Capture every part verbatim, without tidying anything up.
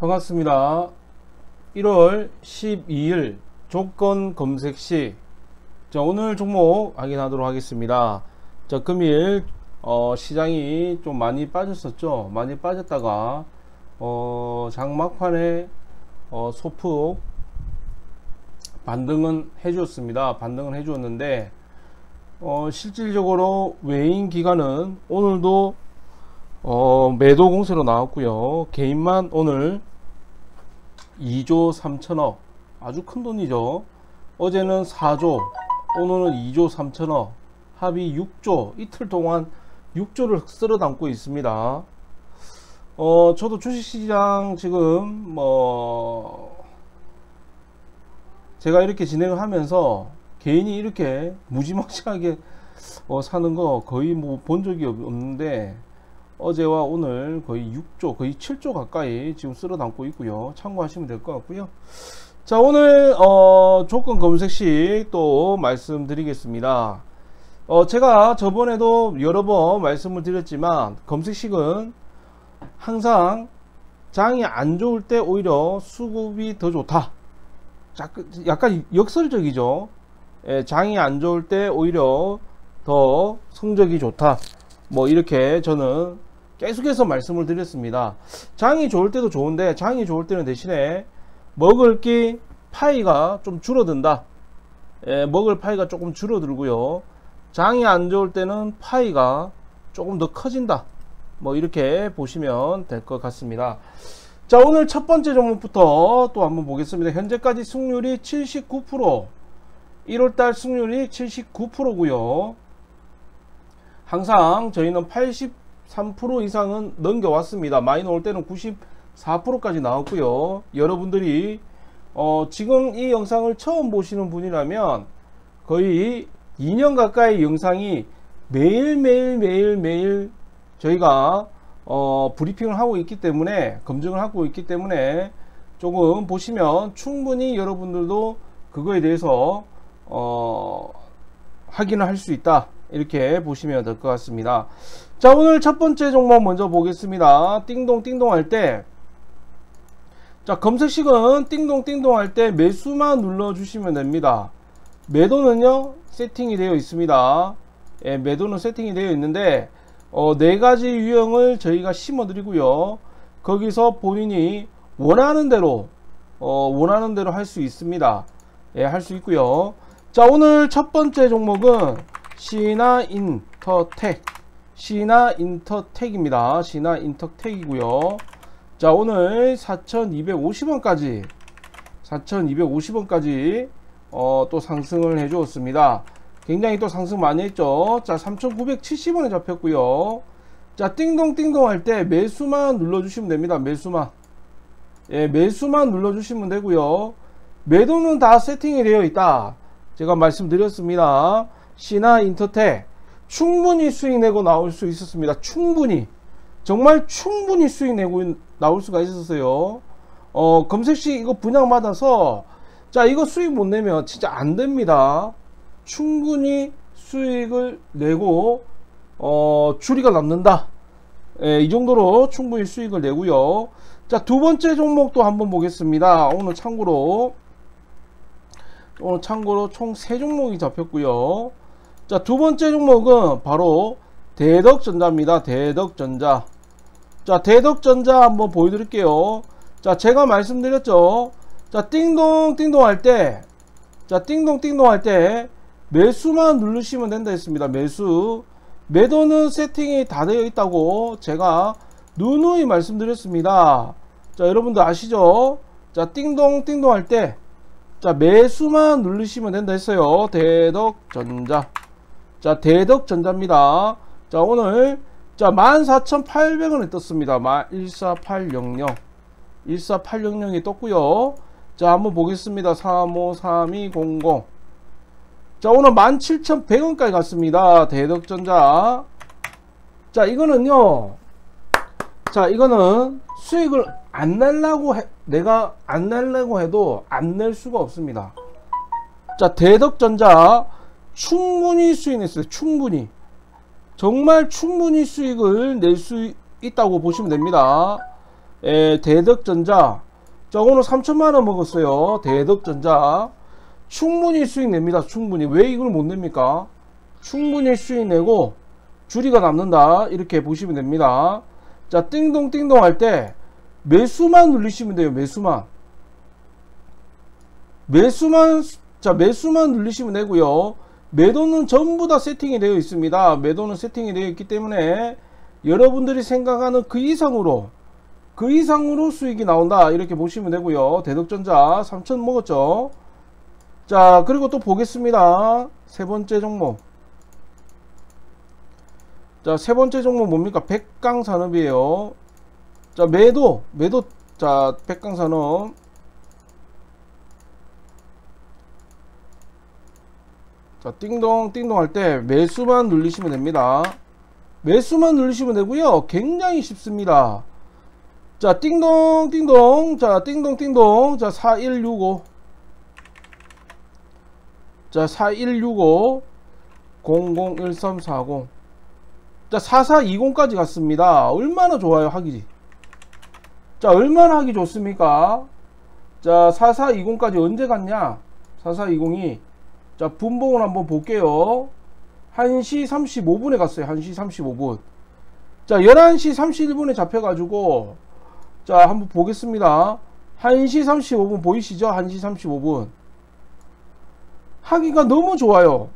반갑습니다. 일월 십이일 조건 검색 시, 자, 오늘 종목 확인하도록 하겠습니다. 자, 금일 어, 시장이 좀 많이 빠졌었죠. 많이 빠졌다가 어, 장막판에 어, 소폭 반등은 해주었습니다. 반등은 해주었는데 어, 실질적으로 외인 기관은 오늘도 어, 매도 공세로 나왔고요. 개인만 오늘 이조 삼천억, 아주 큰 돈이죠. 어제는 사조, 오늘은 이조 삼천억, 합이 육조, 이틀 동안 육조를 쓸어 담고 있습니다. 어, 저도 주식시장 지금 뭐 제가 이렇게 진행을 하면서 개인이 이렇게 무지막지하게 어, 사는 거 거의 뭐 본 적이 없는데, 어제와 오늘 거의 육조, 거의 칠조 가까이 지금 쓸어 담고 있고요. 참고하시면 될 것 같고요. 자, 오늘 어, 조건 검색식 또 말씀드리겠습니다. 어, 제가 저번에도 여러 번 말씀을 드렸지만, 검색식은 항상 장이 안 좋을 때 오히려 수급이 더 좋다. 약간 역설적이죠. 예, 장이 안 좋을 때 오히려 더 성적이 좋다. 뭐 이렇게 저는 계속해서 말씀을 드렸습니다. 장이 좋을 때도 좋은데, 장이 좋을 때는 대신에 먹을 게 파이가 좀 줄어든다. 예, 먹을 파이가 조금 줄어들고요. 장이 안 좋을 때는 파이가 조금 더 커진다. 뭐 이렇게 보시면 될 것 같습니다. 자, 오늘 첫 번째 종목부터 또 한번 보겠습니다. 현재까지 승률이 칠십구 퍼센트, 일월달 승률이 칠십구 퍼센트고요. 항상 저희는 팔십삼 퍼센트 이상은 넘겨왔습니다. 많이 나올 때는 구십사 퍼센트까지 나왔고요. 여러분들이 어 지금 이 영상을 처음 보시는 분이라면 거의 이 년 가까이 영상이 매일매일 매일매일 저희가 어 브리핑을 하고 있기 때문에, 검증을 하고 있기 때문에 조금 보시면 충분히 여러분들도 그거에 대해서 어 확인을 할 수 있다. 이렇게 보시면 될 것 같습니다. 자, 오늘 첫 번째 종목 먼저 보겠습니다. 띵동띵동 할 때, 자, 검색식은 띵동띵동 할 때 매수만 눌러 주시면 됩니다. 매도는요 세팅이 되어 있습니다. 예, 매도는 세팅이 되어 있는데 어, 네 가지 유형을 저희가 심어 드리고요. 거기서 본인이 원하는 대로 어, 원하는 대로 할 수 있습니다. 예, 할 수 있고요. 자, 오늘 첫 번째 종목은 신화인터텍, 신화인터텍입니다. 신화인터텍이고요. 자, 오늘 사천이백오십 원까지, 사천이백오십 원까지 어, 또 상승을 해주었습니다. 굉장히 또 상승 많이 했죠. 자, 삼천구백칠십 원에 잡혔고요. 자, 띵동띵동 할 때 매수만 눌러주시면 됩니다. 매수만, 예, 매수만 눌러주시면 되고요. 매도는 다 세팅이 되어 있다. 제가 말씀드렸습니다. 신화인터텍 충분히 수익 내고 나올 수 있었습니다. 충분히, 정말 충분히 수익 내고 나올 수가 있었어요. 어, 검색식 이거 분양받아서, 자, 이거 수익 못 내면 진짜 안 됩니다. 충분히 수익을 내고 어, 추리가 남는다. 예, 이 정도로 충분히 수익을 내고요. 자, 두 번째 종목도 한번 보겠습니다. 오늘 참고로 오늘 참고로 총 세 종목이 잡혔고요. 자, 두 번째 종목은 바로 대덕전자입니다. 대덕전자. 자, 대덕전자 한번 보여드릴게요. 자, 제가 말씀드렸죠. 자, 띵동띵동 할 때, 자, 띵동띵동 할 때 매수만 누르시면 된다 했습니다. 매수. 매도는 세팅이 다 되어 있다고 제가 누누이 말씀드렸습니다. 자, 여러분들 아시죠? 자, 띵동띵동 할 때, 자, 매수만 누르시면 된다 했어요. 대덕전자. 자, 대덕전자입니다. 자, 오늘 자 만 사천팔백 원에 떴습니다. 일사천팔백, 일사천팔백이 떴고요. 자, 한번 보겠습니다. 삼오삼이공공. 자, 오늘 만 칠천백 원까지 갔습니다. 대덕전자. 자, 이거는요, 자, 이거는 수익을 안 날라고 해, 내가 안 날라고 해도 안 낼 수가 없습니다. 자, 대덕전자 충분히 수익 냈어요. 충분히, 정말 충분히 수익을 낼 수 있다고 보시면 됩니다. 에, 대덕전자, 자 오늘 삼천만 원 먹었어요. 대덕전자 충분히 수익 냅니다. 충분히. 왜 이걸 못 냅니까? 충분히 수익 내고 줄이가 남는다, 이렇게 보시면 됩니다. 자, 띵동띵동 할 때 매수만 눌리시면 돼요. 매수만 매수만 자 매수만 눌리시면 되고요. 매도는 전부 다 세팅이 되어 있습니다. 매도는 세팅이 되어 있기 때문에 여러분들이 생각하는 그 이상으로 그 이상으로 수익이 나온다, 이렇게 보시면 되고요. 대덕전자 삼천 먹었죠. 자, 그리고 또 보겠습니다. 세 번째 종목. 자, 세 번째 종목 뭡니까? 백강산업이에요. 자, 매도, 매도, 자, 백강산업. 자, 띵동, 띵동 할 때 매수만 눌리시면 됩니다. 매수만 눌리시면 되고요. 굉장히 쉽습니다. 자, 띵동, 띵동. 자, 띵동, 띵동. 자, 사천백육십오. 자, 사천백육십오. 공공일삼사공. 자, 사천사백이십까지 갔습니다. 얼마나 좋아요, 하기. 자, 얼마나 하기 좋습니까? 자, 사천사백이십까지 언제 갔냐? 사천사백이십이. 자, 분봉을 한번 볼게요. 한 시 삼십오 분에 갔어요. 한 시 삼십오 분. 자, 열한 시 삼십일 분에 잡혀가지고, 자, 한번 보겠습니다. 한 시 삼십오 분 보이시죠? 한 시 삼십오 분. 하기가 너무 좋아요.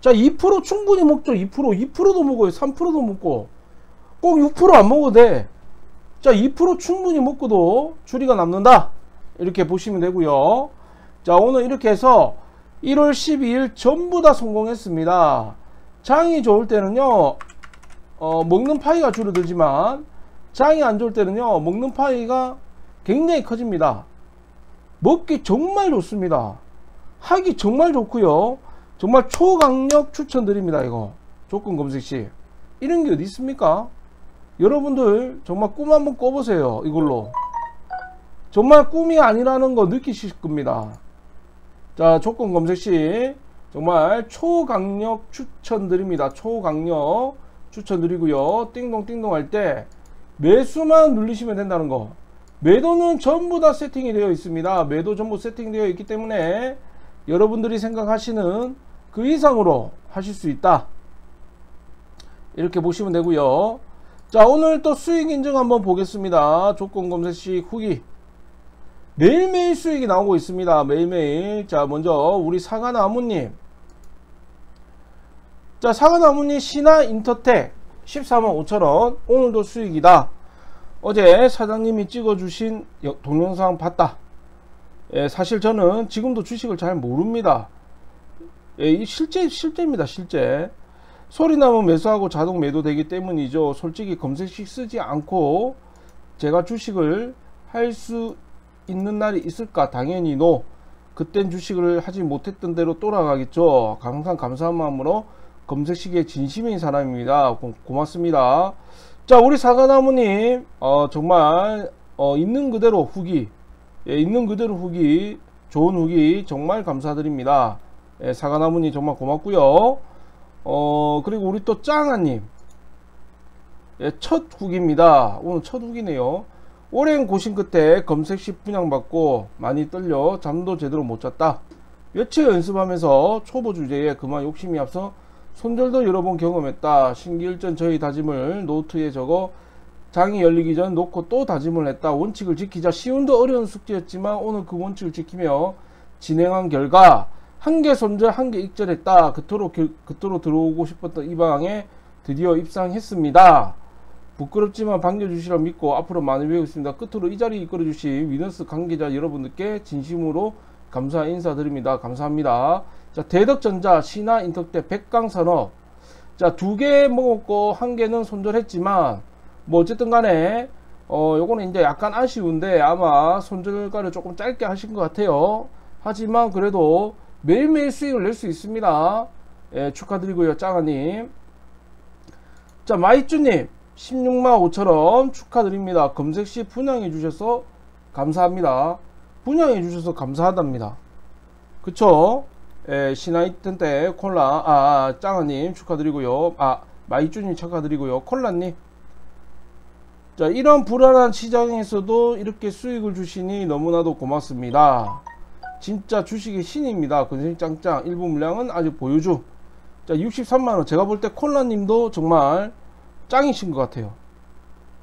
자, 이 퍼센트 충분히 먹죠. 이 퍼센트. 이 퍼센트도 먹어요. 삼 퍼센트도 먹고. 꼭 육 퍼센트 안 먹어도 돼. 자, 이 퍼센트 충분히 먹고도 줄이가 남는다, 이렇게 보시면 되고요. 자, 오늘 이렇게 해서 일월 십이일 전부 다 성공했습니다. 장이 좋을 때는요, 어, 먹는 파이가 줄어들지만, 장이 안 좋을 때는요, 먹는 파이가 굉장히 커집니다. 먹기 정말 좋습니다. 하기 정말 좋고요. 정말 초강력 추천드립니다. 이거 조건 검색 시 이런 게 어디 있습니까? 여러분들 정말 꿈 한번 꿔보세요. 이걸로 정말 꿈이 아니라는 거 느끼실 겁니다. 자, 조건 검색 시 정말 초강력 추천드립니다. 초강력 추천드리고요. 띵동띵동 할 때 매수만 눌리시면 된다는 거. 매도는 전부 다 세팅이 되어 있습니다. 매도 전부 세팅되어 있기 때문에 여러분들이 생각하시는 그 이상으로 하실 수 있다, 이렇게 보시면 되고요. 자, 오늘 또 수익 인증 한번 보겠습니다. 조건 검색 시 후기. 매일매일 수익이 나오고 있습니다. 매일매일. 자, 먼저 우리 사과나무님. 자, 사과나무님 신화인터텍 십사만 오천 원 오늘도 수익이다. 어제 사장님이 찍어주신 동영상 봤다. 예, 사실 저는 지금도 주식을 잘 모릅니다. 예, 실제, 실제입니다. 실제. 소리 나면 매수하고 자동 매도 되기 때문이죠. 솔직히 검색식 쓰지 않고 제가 주식을 할 수 있는 날이 있을까? 당연히 노. 그땐 주식을 하지 못했던 대로 돌아가겠죠. 항상 감사한 마음으로 검색식에 진심인 사람입니다. 고, 고맙습니다. 자, 우리 사과나무님, 어, 정말, 어, 있는 그대로 후기. 예, 있는 그대로 후기, 좋은 후기 정말 감사드립니다. 예, 사과나무님 정말 고맙고요. 어, 그리고 우리 또 짱아님, 예, 첫 후기입니다. 오늘 첫 후기네요. 오랜 고심 끝에 검색시 분양받고 많이 떨려 잠도 제대로 못 잤다. 며칠 연습하면서 초보 주제에 그만 욕심이 앞서 손절도 여러 번 경험했다. 신기일전 저희 다짐을 노트에 적어 장이 열리기 전 놓고 또 다짐을 했다. 원칙을 지키자. 쉬운 듯 어려운 숙제였지만 오늘 그 원칙을 지키며 진행한 결과 한 개 손절 한 개 익절했다. 그토록 그토록 들어오고 싶었던 이 방에 드디어 입상했습니다. 부끄럽지만 반겨주시라 믿고 앞으로 많이 배우겠습니다. 끝으로 이 자리 이끌어주신 위너스 관계자 여러분들께 진심으로 감사 인사드립니다. 감사합니다. 자, 대덕전자, 신화인터텍, 백강산업. 자, 두 개 먹었고 한 개는 손절했지만 뭐 어쨌든 간에 어 요거는 이제 약간 아쉬운데 아마 손절가를 조금 짧게 하신 것 같아요. 하지만 그래도 매일매일 수익을 낼 수 있습니다. 예, 축하드리고요. 짱아님. 자, 마이쭈님 십육만 오천 원 축하드립니다. 검색시 분양해 주셔서 감사합니다. 분양해 주셔서 감사하답니다. 그쵸? 예, 신화인터텍 콜라, 아, 짱아님 축하드리고요. 아, 마이쭈님 축하드리고요. 콜라님. 자, 이런 불안한 시장에서도 이렇게 수익을 주시니 너무나도 고맙습니다. 진짜 주식의 신입니다. 근심 짱짱. 일부 물량은 아직 보유중. 자, 육십삼만 원. 제가 볼 때 콜라님도 정말 짱이신 것 같아요.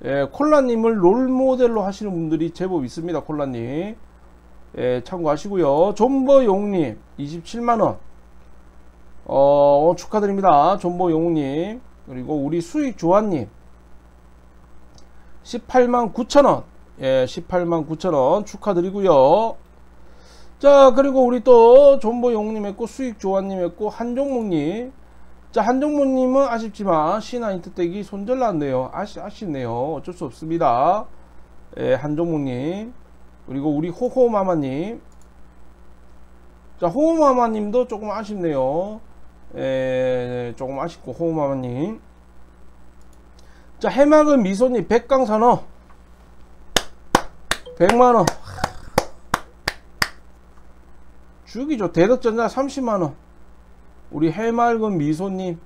예, 콜라님을 롤모델로 하시는 분들이 제법 있습니다. 콜라님. 예, 참고하시고요. 존버용님 이십칠만 원. 어, 축하드립니다. 존버용님. 그리고 우리 수익조아님. 십팔만 구천 원. 예, 십팔만 구천 원 축하드리고요. 자, 그리고 우리 또 존버용님 했고, 수익조아님 했고, 한종목님. 자, 한종목님은 아쉽지만 신화인터텍이 손절났네요. 아시, 아쉽네요. 어쩔 수 없습니다. 예, 한종목님. 그리고 우리 호호마마님. 자, 호호마마님도 조금 아쉽네요. 예, 조금 아쉽고, 호호마마님. 자, 해맑은 미소님, 백강산업 백만 원 죽이죠. 대덕전자 삼십만 원. 우리 해맑은 미소님,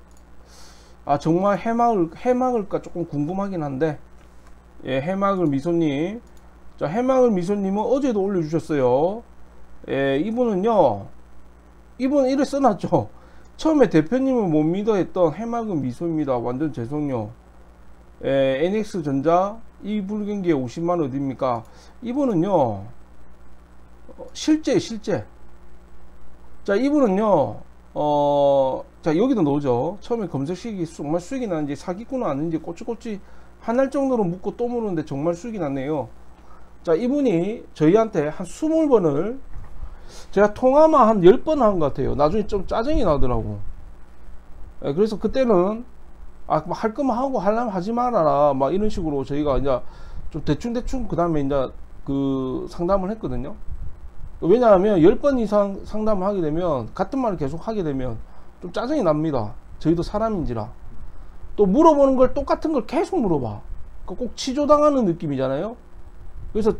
아 정말 해맑을, 해맑을까 조금 궁금하긴 한데, 예, 해맑은 미소님. 자, 해맑은 미소님은 어제도 올려주셨어요. 예, 이분은요, 이분은 이래 써놨죠. 처음에 대표님을 못 믿어 했던 해맑은 미소입니다. 완전 죄송해요. 예, 엔엑스전자 이 불경기에 오십만 원 어딥니까? 이분은요, 실제 실제 자, 이분은요, 어, 자, 여기도 넣죠. 처음에 검색식이 정말 수익이 나는지, 사기꾼은 아닌지 꼬치꼬치 화날 정도로 묻고 또 물었는데 정말 수익이 났네요. 자, 이분이 저희한테 한 이십 번을 제가 통화만 한 열 번 한 것 같아요. 나중에 좀 짜증이 나더라고. 예, 그래서 그때는 아, 할 거면 하고, 하려면 하지 말아라. 막 이런 식으로 저희가 이제 좀 대충대충 그 다음에 이제 그 상담을 했거든요. 왜냐하면 열 번 이상 상담을 하게 되면, 같은 말을 계속 하게 되면 좀 짜증이 납니다. 저희도 사람인지라. 또 물어보는 걸 똑같은 걸 계속 물어봐. 꼭 치조당하는 느낌이잖아요. 그래서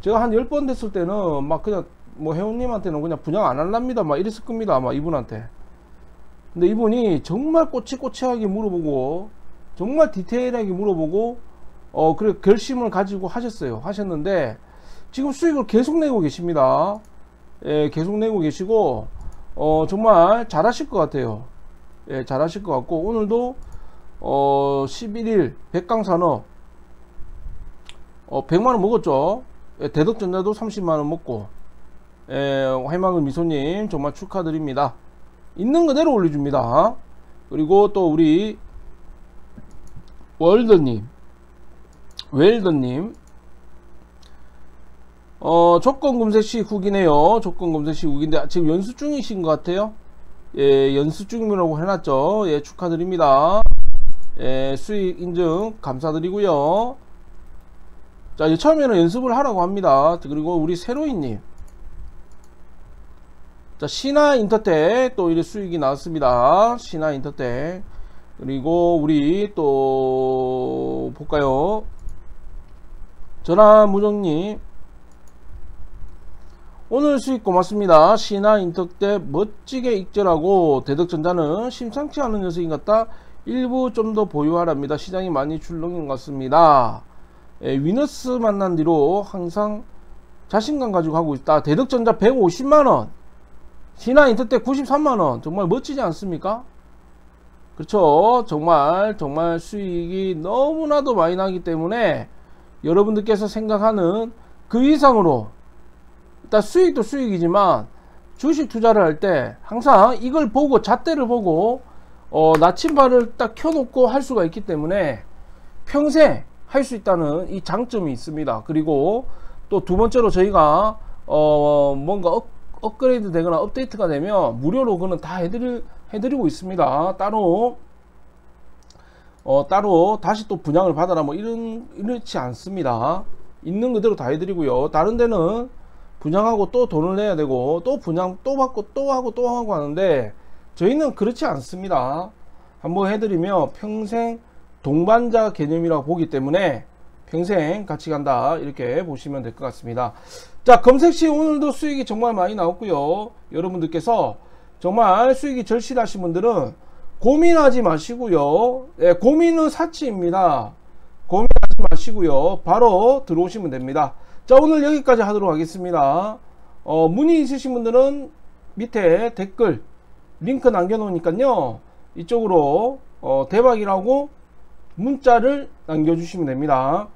제가 한 열 번 됐을 때는 막 그냥 뭐 회원님한테는 그냥 분양 안 할랍니다. 막 이랬을 겁니다. 아마 이분한테. 근데 이분이 정말 꼬치꼬치하게 물어보고, 정말 디테일하게 물어보고, 어, 그래, 결심을 가지고 하셨어요. 하셨는데, 지금 수익을 계속 내고 계십니다. 예, 계속 내고 계시고, 어, 정말 잘하실 것 같아요. 예, 잘하실 것 같고, 오늘도, 어, 십일 일, 백강산업, 어, 백만 원 먹었죠. 예, 대덕전자도 삼십만 원 먹고, 예, 해맑은 미소님, 정말 축하드립니다. 있는 그대로 올려줍니다. 그리고 또 우리 월드님, 웰더님, 어, 조건 검색식 후기네요. 조건 검색식 후기인데 지금 연습 중이신 것 같아요. 예, 연습 중이라고 해놨죠. 예, 축하드립니다. 예, 수익 인증 감사드리고요. 자, 이제 처음에는 연습을 하라고 합니다. 그리고 우리 새로이님. 자, 신화인터텍 또 이래 수익이 나왔습니다. 신화인터텍. 그리고 우리 또 볼까요? 전화무정님 오늘 수익 고맙습니다. 신화인터텍 멋지게 익절하고 대덕전자는 심상치 않은 녀석인 같다. 일부 좀 더 보유하랍니다. 시장이 많이 출렁인 것 같습니다. 예, 위너스 만난 뒤로 항상 자신감 가지고 하고 있다. 대덕전자 백오십만 원, 신화인터텍 구십삼만 원. 정말 멋지지 않습니까? 그렇죠. 정말 정말 수익이 너무나도 많이 나기 때문에 여러분들께서 생각하는 그 이상으로, 일단 수익도 수익이지만 주식 투자를 할 때 항상 이걸 보고, 잣대를 보고, 어, 나침반을 딱 켜놓고 할 수가 있기 때문에 평생 할 수 있다는 이 장점이 있습니다. 그리고 또 두 번째로 저희가 어, 뭔가 억 업그레이드 되거나 업데이트가 되면 무료로 그거는 다 해드리, 해드리고 있습니다. 따로, 어, 따로 다시 또 분양을 받아라 뭐 이런, 이렇지 않습니다. 있는 그대로 다 해드리고요. 다른 데는 분양하고 또 돈을 내야 되고, 또 분양 또 받고 또 하고 또 하고 하는데, 저희는 그렇지 않습니다. 한번 해드리면 평생 동반자 개념이라고 보기 때문에 평생 같이 간다, 이렇게 보시면 될 것 같습니다. 자, 검색시 오늘도 수익이 정말 많이 나왔고요. 여러분들께서 정말 수익이 절실하신 분들은 고민하지 마시고요. 예, 고민은 사치입니다. 고민하지 마시고요, 바로 들어오시면 됩니다. 자, 오늘 여기까지 하도록 하겠습니다. 어, 문의 있으신 분들은 밑에 댓글 링크 남겨 놓으니까요, 이쪽으로 어, 대박이라고 문자를 남겨 주시면 됩니다.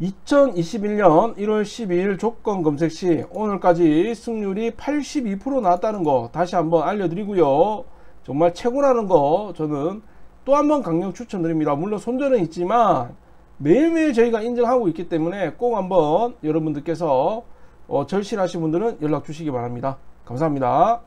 이천이십일년 일월 십이일 조건 검색 시 오늘까지 승률이 팔십이 퍼센트 나왔다는 거 다시 한번 알려드리고요, 정말 최고라는 거 저는 또 한번 강력 추천드립니다. 물론 손절은 있지만 매일매일 저희가 인증하고 있기 때문에 꼭 한번 여러분들께서 어 절실하신 분들은 연락 주시기 바랍니다. 감사합니다.